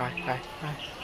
Right.